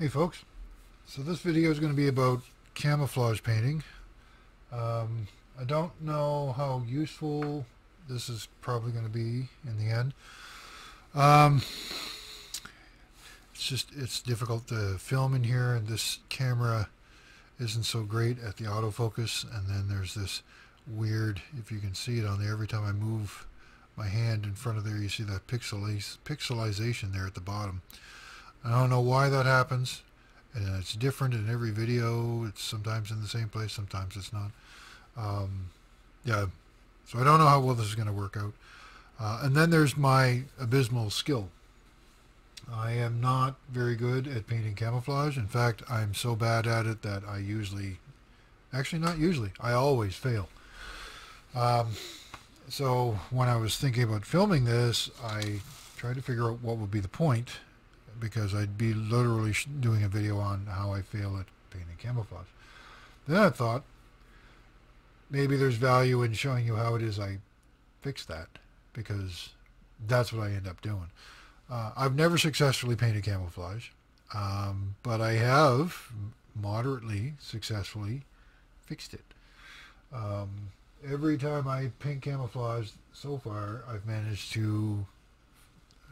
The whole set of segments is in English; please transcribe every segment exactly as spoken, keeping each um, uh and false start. Hey folks, so this video is going to be about camouflage painting. Um, I don't know how useful this is probably going to be in the end. Um, it's just, it's difficult to film in here, and this camera isn't so great at the autofocus, and then there's this weird, if you can see it on there, every time I move my hand in front of there you see that pixeliz- pixelization there at the bottom. I don't know why that happens, and it's different in every video. It's sometimes in the same place, sometimes it's not. Um, yeah, so I don't know how well this is going to work out. Uh, and then there's my abysmal skill. I am not very good at painting camouflage. In fact, I'm so bad at it that I usually, actually not usually, I always fail. Um, so when I was thinking about filming this, I tried to figure out what would be the point, because I'd be literally doing a video on how I fail at painting camouflage. Then I thought, maybe there's value in showing you how it is I fix that, because that's what I end up doing. Uh, I've never successfully painted camouflage, um, but I have moderately successfully fixed it. Um, every time I paint camouflage so far, I've managed to,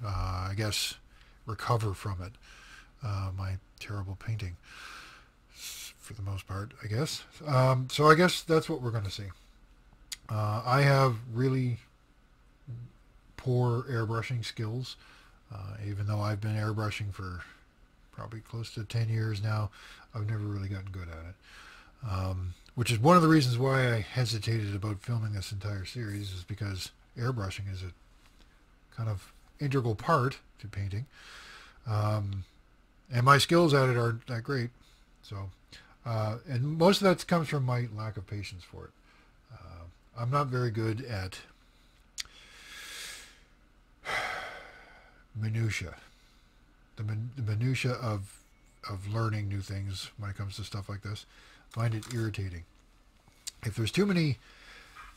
uh, I guess, recover from it, uh, my terrible painting, for the most part, I guess. Um, so I guess that's what we're going to see. Uh, I have really poor airbrushing skills, uh, even though I've been airbrushing for probably close to ten years now. I've never really gotten good at it, um, which is one of the reasons why I hesitated about filming this entire series, is because airbrushing is a kind of integral part to painting, um, and my skills at it aren't that great. So uh, and most of that comes from my lack of patience for it. uh, I'm not very good at minutia, the, min the minutia of of learning new things when it comes to stuff like this. I find it irritating if there's too many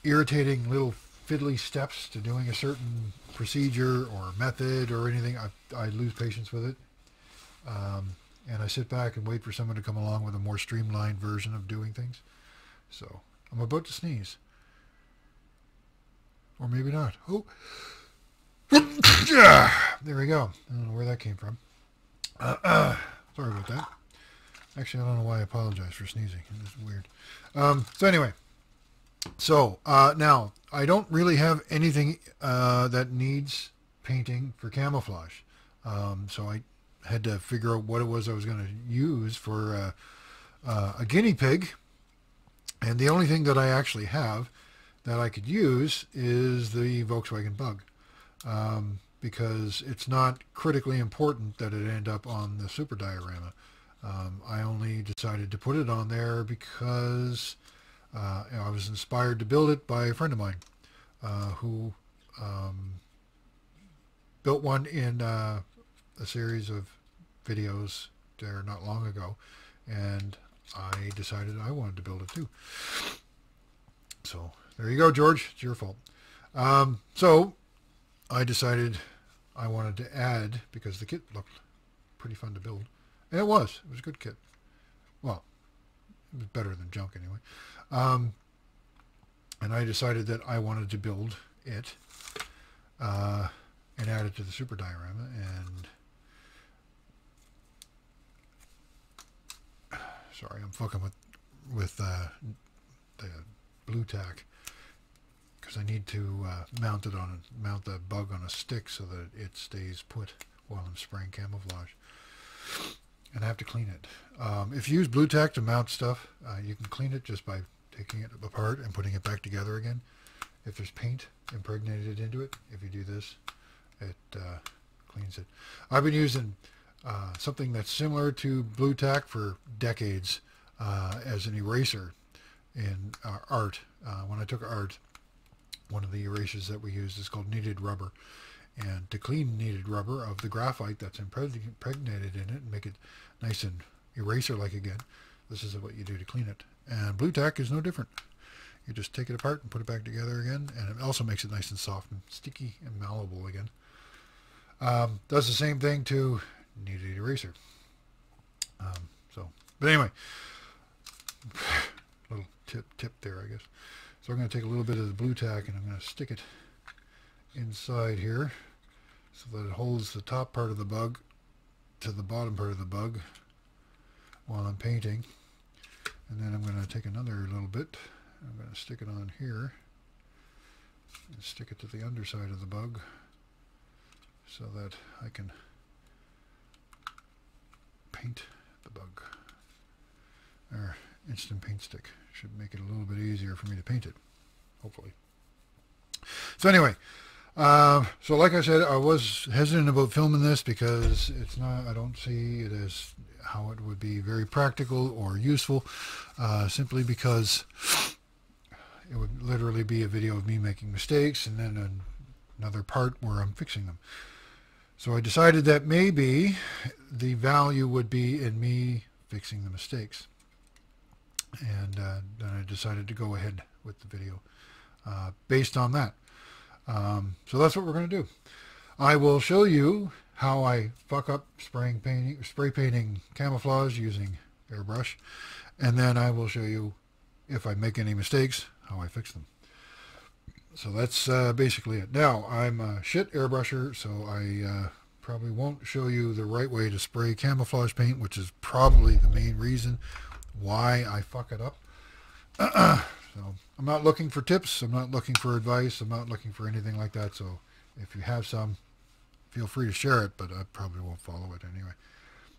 irritating little fiddly steps to doing a certain procedure or method or anything. I, I lose patience with it, um, and I sit back and wait for someone to come along with a more streamlined version of doing things. So I'm about to sneeze, or maybe not. Oh, yeah, there we go. I don't know where that came from. Uh, uh, sorry about that. Actually, I don't know why I apologize for sneezing. It's weird. Um, so anyway. So uh, now I don't really have anything uh, that needs painting for camouflage, um, so I had to figure out what it was I was going to use for uh, uh, a guinea pig. And the only thing that I actually have that I could use is the Volkswagen Bug, um, because it's not critically important that it end up on the super diorama. Um, I only decided to put it on there because Uh, I was inspired to build it by a friend of mine uh, who um, built one in uh, a series of videos there not long ago, and I decided I wanted to build it too. So there you go, George. It's your fault. Um, so I decided I wanted to add, because the kit looked pretty fun to build, and it was. It was a good kit. Well, it was better than junk anyway. Um, and I decided that I wanted to build it uh, and add it to the super diorama, and sorry, I'm fucking with with uh, the Blu-Tack, because I need to uh, mount it on mount the bug on a stick so that it stays put while I'm spraying camouflage. And I have to clean it. Um, if you use Blu-Tack to mount stuff, uh, you can clean it just by taking it apart and putting it back together again. If there's paint impregnated into it, if you do this, it uh, cleans it. I've been using uh, something that's similar to Blu-Tack for decades uh, as an eraser in uh, art. Uh, when I took art, one of the erasers that we used is called kneaded rubber. And to clean kneaded rubber of the graphite that's impregnated in it and make it nice and eraser-like again, this is what you do to clean it. And Blu-Tack is no different. You just take it apart and put it back together again, and it also makes it nice and soft and sticky and malleable again. Um, does the same thing to kneaded eraser. Um, so, but anyway, little tip tip there, I guess. So I'm going to take a little bit of the Blu-Tack and I'm going to stick it inside here so that it holds the top part of the bug to the bottom part of the bug while I'm painting. And then I'm going to take another little bit. I'm going to stick it on here and stick it to the underside of the bug so that I can paint the bug. Our instant paint stick should make it a little bit easier for me to paint it, hopefully. So anyway, uh, so like I said, I was hesitant about filming this because it's not, I don't see it as how it would be very practical or useful, uh, simply because it would literally be a video of me making mistakes and then an, another part where I'm fixing them. So I decided that maybe the value would be in me fixing the mistakes. And uh, then I decided to go ahead with the video uh, based on that. Um, so that's what we're going to do. I will show you how I fuck up spraying painting, spray painting camouflage using airbrush. And then I will show you, if I make any mistakes, how I fix them. So that's uh, basically it. Now, I'm a shit airbrusher, so I uh, probably won't show you the right way to spray camouflage paint, which is probably the main reason why I fuck it up. So I'm not looking for tips. I'm not looking for advice. I'm not looking for anything like that. So if you have some, feel free to share it, but I probably won't follow it anyway.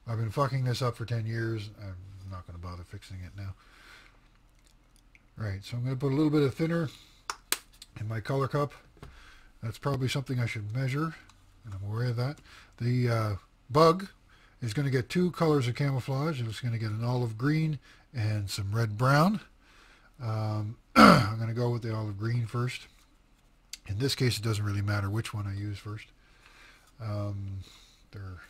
I've been fucking this up for ten years. I'm not going to bother fixing it now. Right, so I'm going to put a little bit of thinner in my color cup. That's probably something I should measure, and I'm aware of that. The uh, bug is going to get two colors of camouflage. It's going to get an olive green and some red brown. Um, I'm going to go with the olive green first. In this case, it doesn't really matter which one I use first. Um, they're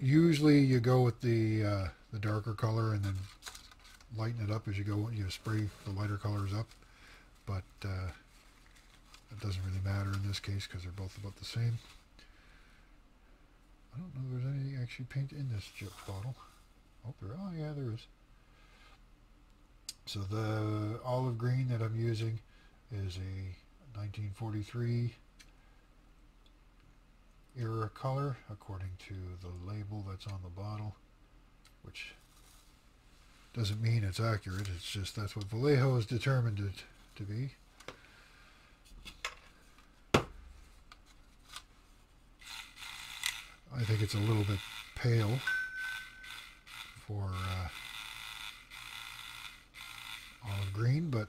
usually you go with the uh, the darker color and then lighten it up as you go. You spray the lighter colors up, but uh, it doesn't really matter in this case because they're both about the same. I don't know if there's anything actually paint in this chip bottle. Oh, there, oh yeah, there is. So the olive green that I'm using is a nineteen forty-three era color, according to the label that's on the bottle, which doesn't mean it's accurate. It's just that's what Vallejo has determined it to be. I think it's a little bit pale for uh, olive green, but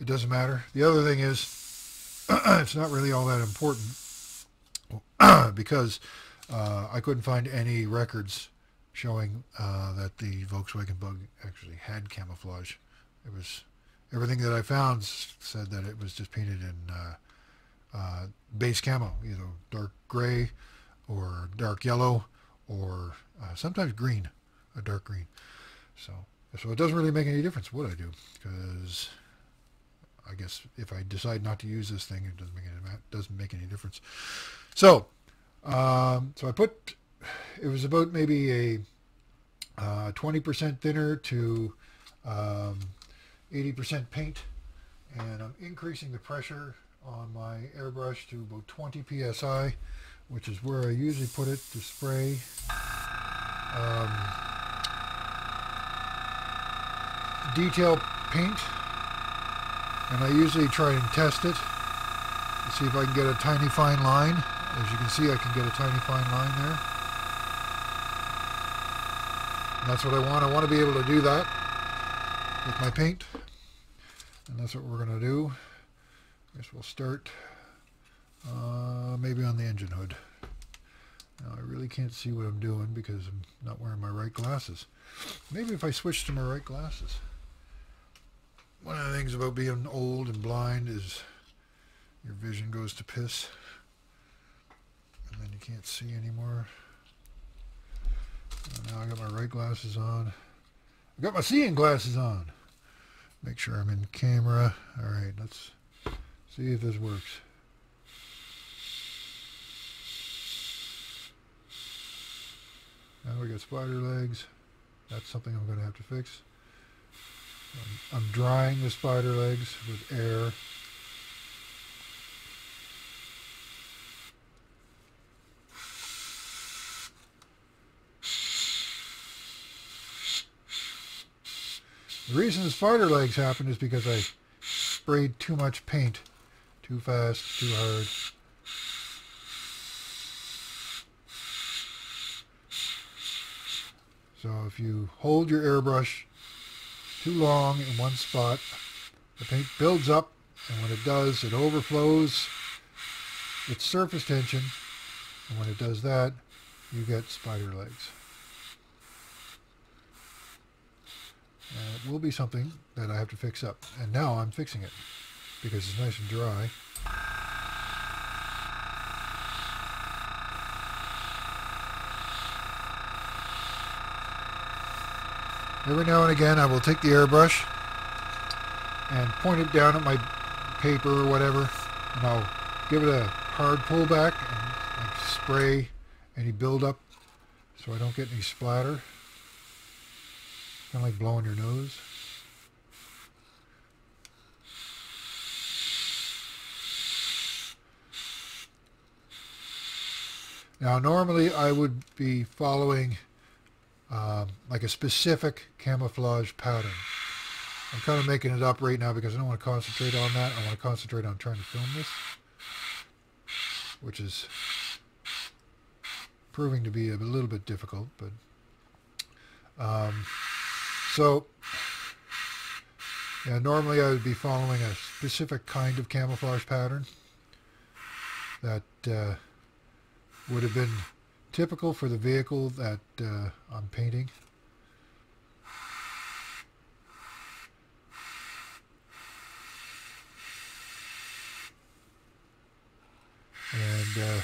it doesn't matter. The other thing is it's not really all that important because uh, I couldn't find any records showing uh, that the Volkswagen Bug actually had camouflage. It was, everything that I found said that it was just painted in uh, uh, base camo, either dark gray or dark yellow or uh, sometimes green, a dark green. So, so it doesn't really make any difference what I do, because I guess if I decide not to use this thing, it doesn't make any, doesn't make any difference. So, um, so I put. It was about maybe a uh, twenty percent thinner to um, eighty percent paint, and I'm increasing the pressure on my airbrush to about twenty P S I, which is where I usually put it to spray. Um, detail paint, and I usually try and test it to see if I can get a tiny fine line. As you can see, I can get a tiny fine line there. That's what I want. I want to be able to do that with my paint. And that's what we're going to do. I guess we'll start uh, maybe on the engine hood. Now, I really can't see what I'm doing because I'm not wearing my right glasses. Maybe if I switch to my right glasses. One of the things about being old and blind is your vision goes to piss. And then you can't see anymore. Now I got my right glasses on. I got my seeing glasses on. Make sure I'm in camera. All right, let's see if this works. Now we got spider legs. That's something I'm going to have to fix. I'm, I'm drying the spider legs with air. The reason the spider legs happened is because I sprayed too much paint, too fast, too hard. So if you hold your airbrush too long in one spot, the paint builds up, and when it does, it overflows its surface tension, and when it does that, you get spider legs. Uh, it will be something that I have to fix up. And now I'm fixing it because it's nice and dry. Every now and again I will take the airbrush and point it down at my paper or whatever, and I'll give it a hard pull back and like, spray any buildup so I don't get any splatter. Kind of like blowing your nose. Now normally I would be following um, like a specific camouflage pattern. I'm kind of making it up right now because I don't want to concentrate on that. I want to concentrate on trying to film this, which is proving to be a little bit difficult, but um, So, yeah, normally I would be following a specific kind of camouflage pattern that uh, would have been typical for the vehicle that uh, I'm painting. And uh,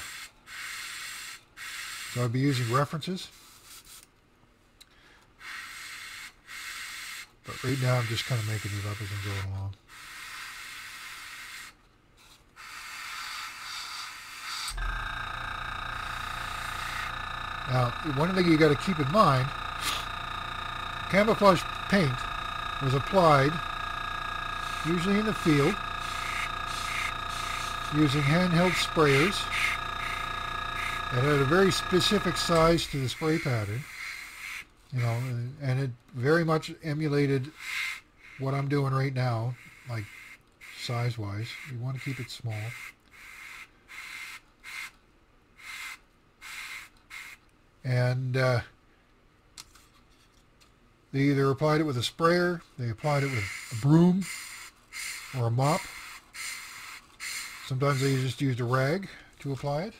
so I'd be using references. But right now I'm just kind of making these up as I'm going along. Now, one thing you got to keep in mind, camouflage paint was applied usually in the field using handheld sprayers. It had a very specific size to the spray pattern. You know, and it very much emulated what I'm doing right now, like size-wise. You want to keep it small. And uh, they either applied it with a sprayer, they applied it with a broom or a mop. Sometimes they just used a rag to apply it.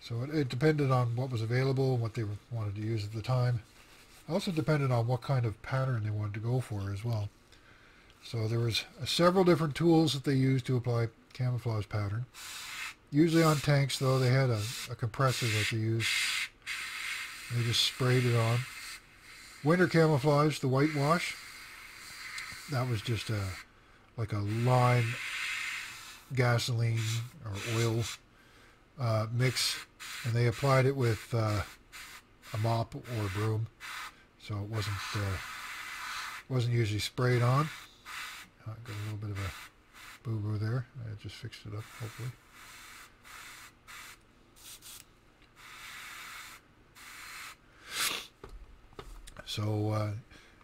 So it, it depended on what was available, what they wanted to use at the time. It also depended on what kind of pattern they wanted to go for as well. So there was several different tools that they used to apply camouflage pattern. Usually on tanks, though, they had a, a compressor that they used. They just sprayed it on. Winter camouflage, the whitewash, that was just a, like a lime, gasoline, or oil uh, mix. And they applied it with uh, a mop or a broom, so it wasn't uh, wasn't usually sprayed on. Uh, got a little bit of a boo-boo there. I just fixed it up, hopefully. So uh,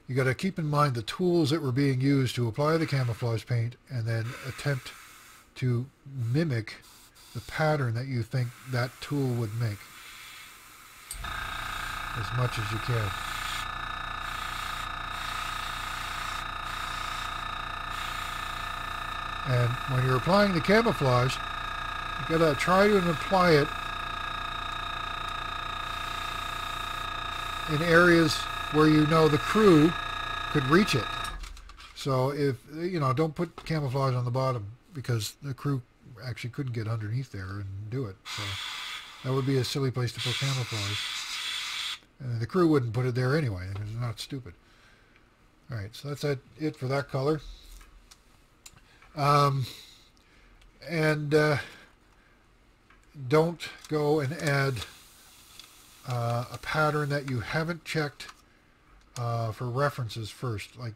you got to keep in mind the tools that were being used to apply the camouflage paint, and then attempt to mimic the pattern that you think that tool would make as much as you can. And when you're applying the camouflage, you gotta try to apply it in areas where you know the crew could reach it. So if, you know, don't put camouflage on the bottom because the crew actually couldn't get underneath there and do it. So that would be a silly place to put camouflage. And the crew wouldn't put it there anyway. They're not stupid. Alright, so that's it for that color. Um, and uh, don't go and add uh, a pattern that you haven't checked uh, for references first. Like,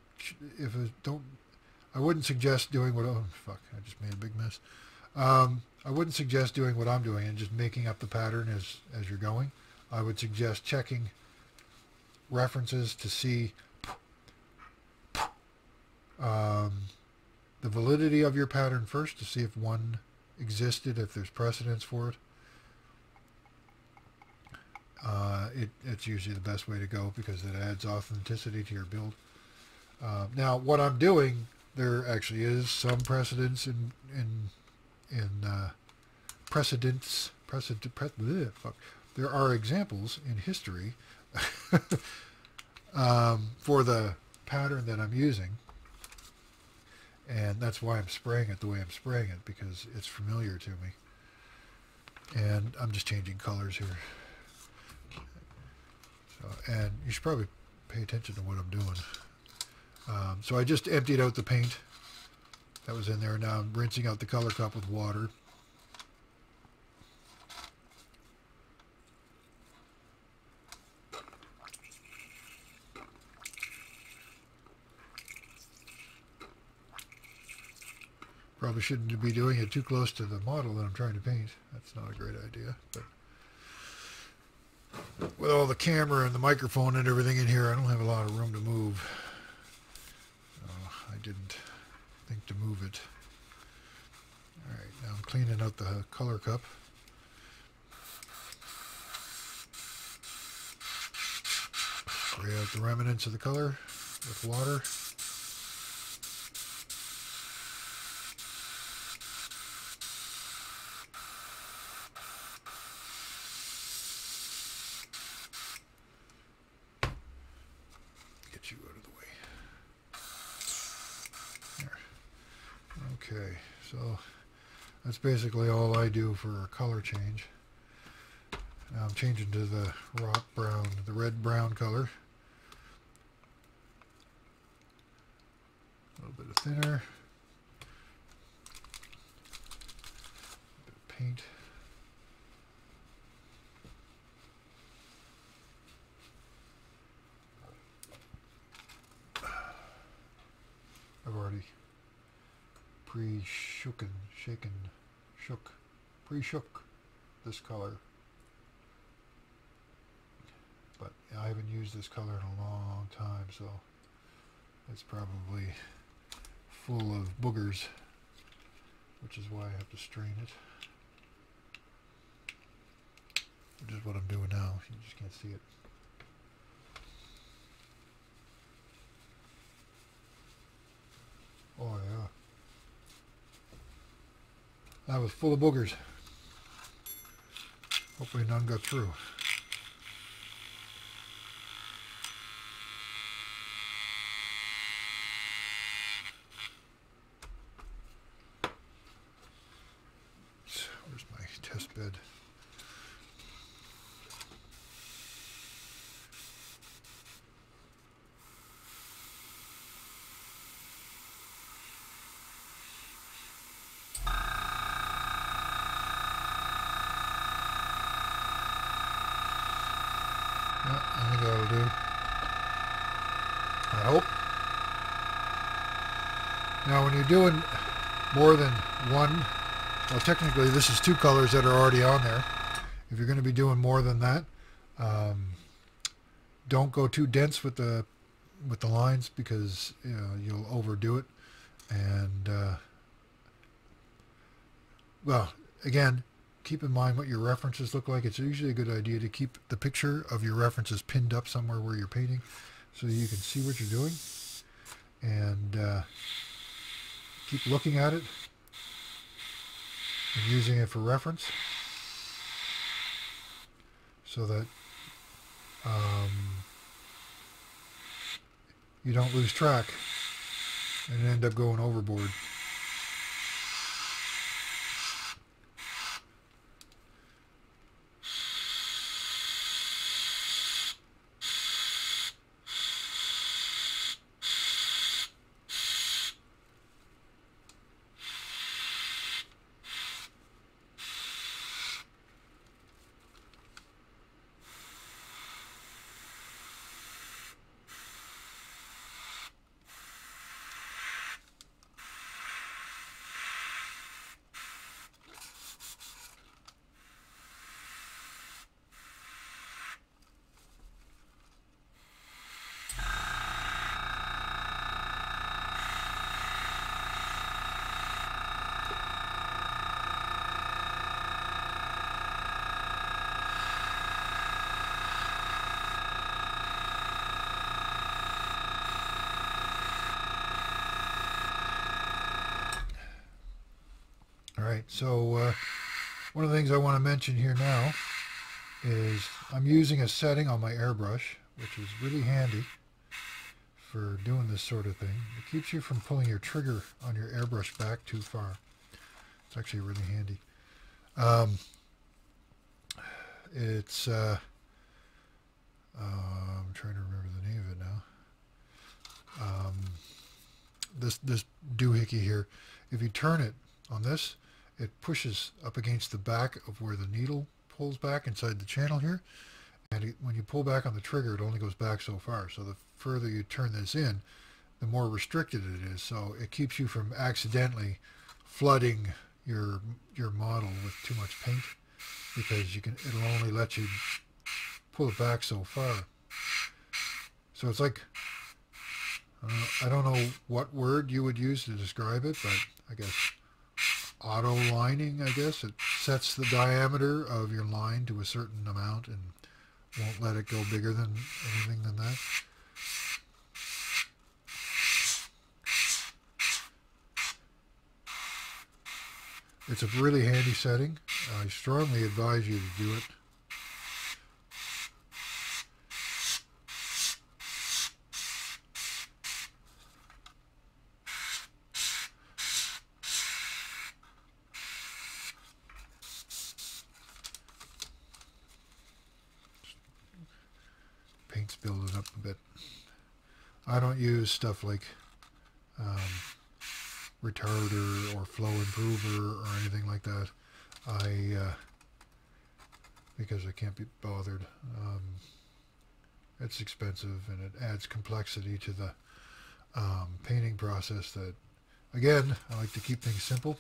if it don't, I wouldn't suggest doing what. Oh fuck! I just made a big mess. Um, I wouldn't suggest doing what I'm doing and just making up the pattern as as you're going. I would suggest checking references to see um, the validity of your pattern first, to see if one existed, if there's precedence for it. Uh, it it's usually the best way to go because it adds authenticity to your build. Uh, now, what I'm doing, there actually is some precedence in in in uh, precedence precedent. Pre bleh, fuck. There are examples in history um, for the pattern that I'm using, and that's why I'm spraying it the way I'm spraying it, because it's familiar to me. And I'm just changing colors here. So, and you should probably pay attention to what I'm doing. Um, so I just emptied out the paint that was in there. Now I'm rinsing out the color cup with water. Probably shouldn't be doing it too close to the model that I'm trying to paint. That's not a great idea. But with all the camera and the microphone and everything in here, I don't have a lot of room to move. Oh, I didn't think to move it. All right, now I'm cleaning out the color cup. Spray out the remnants of the color with water. Basically all I do for a color change. Now I'm changing to the rock brown, the red brown color. A little bit of thinner. A bit of paint. I've already pre-shooken, shaken. Shook, pre-shook this color, but I haven't used this color in a long time, so it's probably full of boogers, which is why I have to strain it, which is what I'm doing now. You just can't see it. Oh yeah. That was full of boogers. Hopefully none got through. Where's my test bed? Doing more than one, well, technically this is two colors that are already on there. If you're going to be doing more than that, um, don't go too dense with the with the lines, because you know, you'll overdo it. And uh, well, again, keep in mind what your references look like. It's usually a good idea to keep the picture of your references pinned up somewhere where you're painting, so you can see what you're doing. And uh, keep looking at it and using it for reference, so that um, you don't lose track and end up going overboard. right, so uh, one of the things I want to mention here now is I'm using a setting on my airbrush, which is really handy for doing this sort of thing. It keeps you from pulling your trigger on your airbrush back too far. It's actually really handy. Um, it's, uh, uh, I'm trying to remember the name of it now. Um, this, this doohickey here, if you turn it on this, it pushes up against the back of where the needle pulls back inside the channel here. And it, when you pull back on the trigger, it only goes back so far. So the further you turn this in, the more restricted it is. So it keeps you from accidentally flooding your your model with too much paint, because you can it'll only let you pull it back so far. So it's like, I don't know, I don't know what word you would use to describe it, but I guess auto lining, I guess. It sets the diameter of your line to a certain amount and won't let it go bigger than anything than that. It's a really handy setting. I strongly advise you to do it. Paint's building up a bit. I don't use stuff like um, retarder or flow improver or anything like that. I uh, because I can't be bothered. Um, it's expensive and it adds complexity to the um, painting process. That again, I like to keep things simple.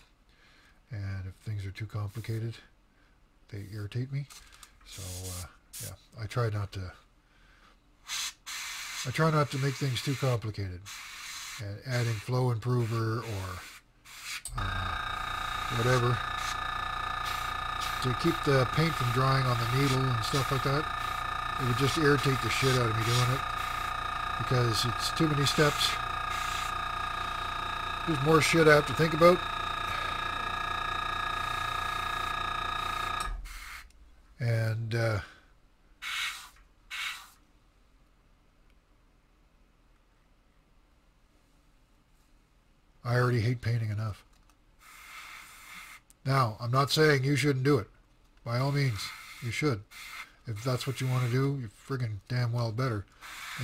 And if things are too complicated, they irritate me. So uh, yeah, I try not to. I try not to make things too complicated. And adding flow improver or uh, whatever to keep the paint from drying on the needle and stuff like that, it would just irritate the shit out of me doing it, because it's too many steps. There's more shit I have to think about. And uh, I already hate painting enough. Now, I'm not saying you shouldn't do it. By all means, you should. If that's what you want to do, you friggin' damn well better.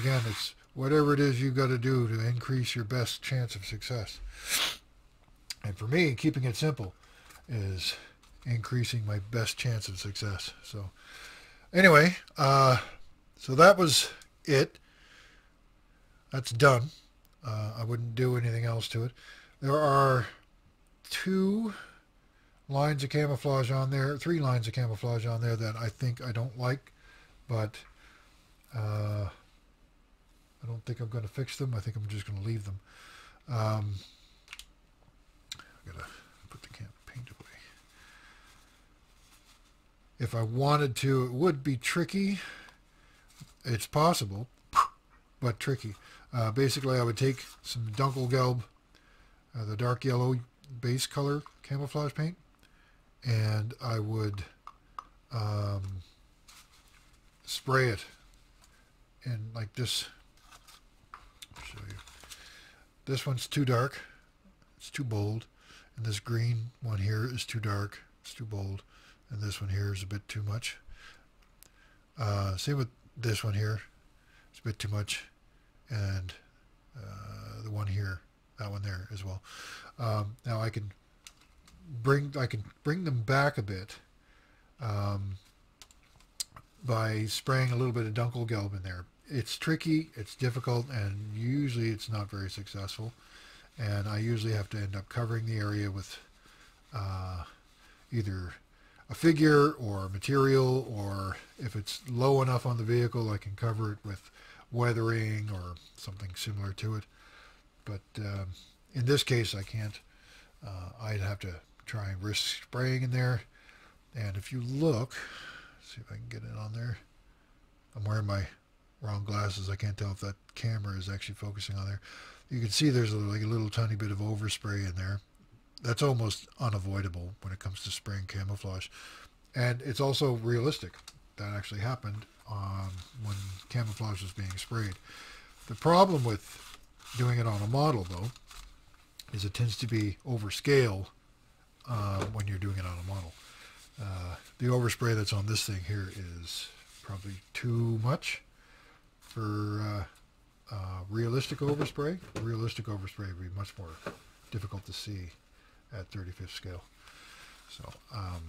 Again, it's whatever it is you've got to do to increase your best chance of success. And for me, keeping it simple is increasing my best chance of success. So anyway, uh, so that was it. That's done. Uh, I wouldn't do anything else to it. There are two lines of camouflage on there, three lines of camouflage on there that I think I don't like, but uh, I don't think I'm going to fix them. I think I'm just going to leave them. Um, I'm going to put the camp paint away. If I wanted to, it would be tricky. It's possible, but tricky. Uh, basically, I would take some Dunkelgelb, uh, the dark yellow base color camouflage paint, and I would um, spray it in like this. I'll show you. This one's too dark. It's too bold. And this green one here is too dark. It's too bold. And this one here is a bit too much. Uh, same with this one here. It's a bit too much. And uh, the one here, that one there as well. Um, now I can bring I can bring them back a bit um, by spraying a little bit of Dunkelgelb in there. It's tricky, it's difficult, and usually it's not very successful. And I usually have to end up covering the area with uh, either a figure or material, or if it's low enough on the vehicle, I can cover it with weathering or something similar to it. But um, in this case I can't. uh, I'd have to try and risk spraying in there. And if you look, see if I can get it on there. I'm wearing my wrong glasses. I can't tell if that camera is actually focusing on there. You can see there's a, like a little tiny bit of overspray in there. that's almost unavoidable when it comes to spring camouflage. And it's also realistic. That actually happened um, when camouflage was being sprayed. The problem with doing it on a model, though, is it tends to be over scale uh, when you're doing it on a model. Uh, the overspray that's on this thing here is probably too much for uh, uh, realistic overspray. Realistic overspray would be much more difficult to see at thirty-fifth scale. So um,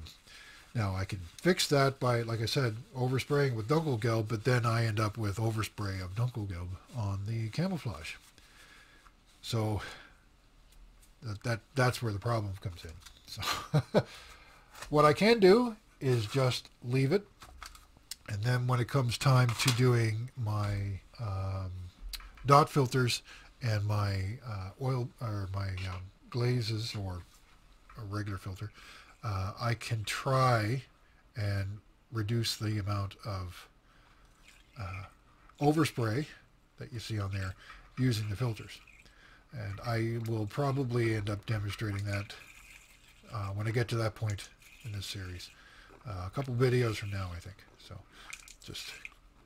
now I can fix that by, like I said, overspraying with Dunkelgelb, but then I end up with overspray of Dunkelgelb on the camouflage. So that, that that's where the problem comes in. So what I can do is just leave it, and then when it comes time to doing my um, dot filters and my uh, oil or my um, glazes or a regular filter, uh, I can try and reduce the amount of uh, overspray that you see on there using the filters. And I will probably end up demonstrating that uh, when I get to that point in this series. Uh, a couple videos from now, I think. So just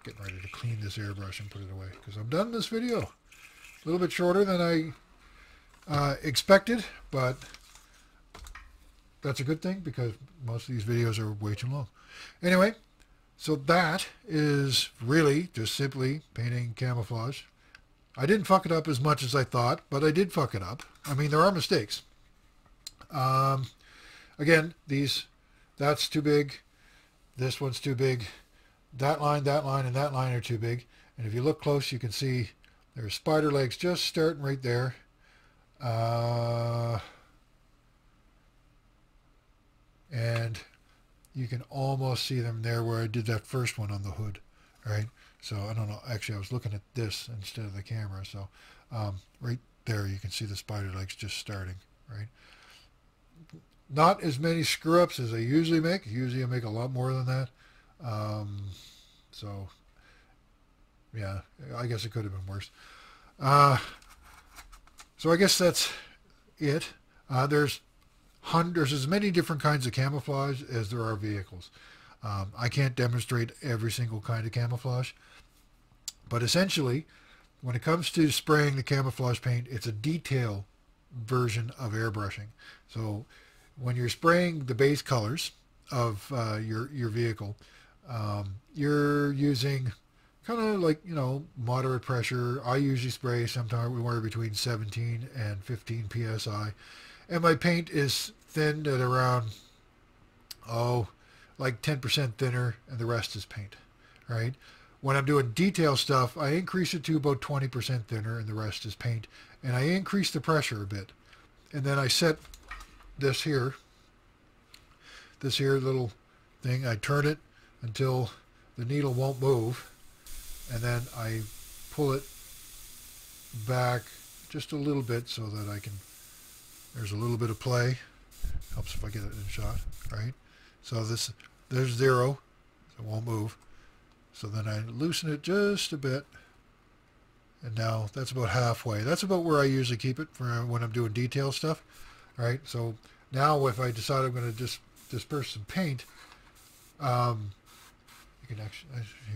getting ready to clean this airbrush and put it away, because I'm done this video. A little bit shorter than I uh, expected, but that's a good thing because most of these videos are way too long. Anyway, so that is really just simply painting camouflage. I didn't fuck it up as much as I thought, but I did fuck it up. I mean, there are mistakes. Um, again, these, that's too big. This one's too big. That line, that line, and that line are too big. And if you look close, you can see there's spider legs just starting right there. Uh... And you can almost see them there where I did that first one on the hood, right? So I don't know. Actually, I was looking at this instead of the camera. So um, right there, you can see the spider legs just starting, right? Not as many screw-ups as I usually make. Usually I make a lot more than that. Um, so yeah, I guess it could have been worse. Uh, so I guess that's it. Uh, there's... There's as many different kinds of camouflage as there are vehicles. Um, I can't demonstrate every single kind of camouflage. But essentially, when it comes to spraying the camouflage paint, it's a detail version of airbrushing. So when you're spraying the base colors of uh, your, your vehicle, um, you're using kind of like, you know, moderate pressure. I usually spray sometimes somewhere between seventeen and fifteen P S I. And my paint is thinned at around, oh, like ten percent thinner, and the rest is paint, right? When I'm doing detail stuff, I increase it to about twenty percent thinner, and the rest is paint. And I increase the pressure a bit. And then I set this here, this here little thing. I turn it until the needle won't move. And then I pull it back just a little bit so that I can... There's a little bit of play. Helps if I get it in shot, right? So this, there's zero. So it won't move. So then I loosen it just a bit. And now that's about halfway. That's about where I usually keep it for when I'm doing detail stuff, right? So now if I decide I'm going to just disperse some paint, um, you can actually,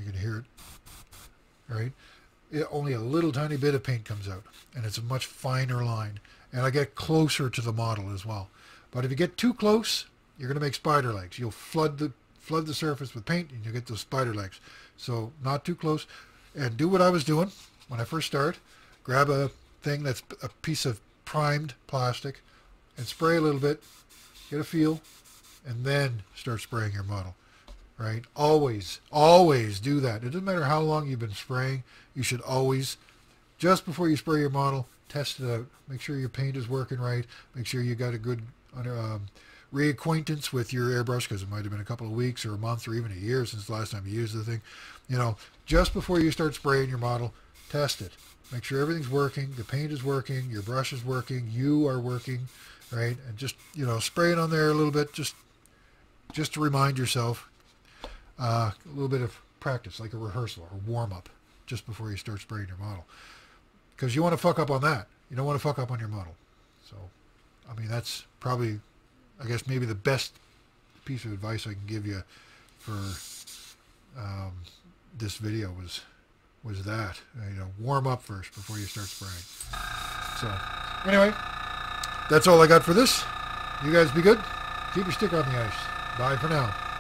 you can hear it, right? It, only a little tiny bit of paint comes out. And it's a much finer line. And I get closer to the model as well. But if you get too close, you're going to make spider legs. You'll flood the flood the surface with paint, and you'll get those spider legs. So not too close. And do what I was doing when I first started. Grab a thing that's a piece of primed plastic and spray a little bit, get a feel, and then start spraying your model. Right? Always, always do that. It doesn't matter how long you've been spraying. You should always, just before you spray your model, test it out. Make sure your paint is working right. Make sure you got a good um, reacquaintance with your airbrush, because it might have been a couple of weeks or a month or even a year since the last time you used the thing. You know, just before you start spraying your model, test it. Make sure everything's working. The paint is working. Your brush is working. You are working, right? And just, you know, spray it on there a little bit just, just to remind yourself. Uh, a little bit of practice, like a rehearsal or warm-up, just before you start spraying your model. Because you want to fuck up on that. You don't want to fuck up on your model. So I mean, that's probably, I guess, maybe the best piece of advice I can give you for um, this video was was that, you know, warm up first before you start spraying. So anyway, that's all I got for this. You guys be good. Keep your stick on the ice. Bye for now.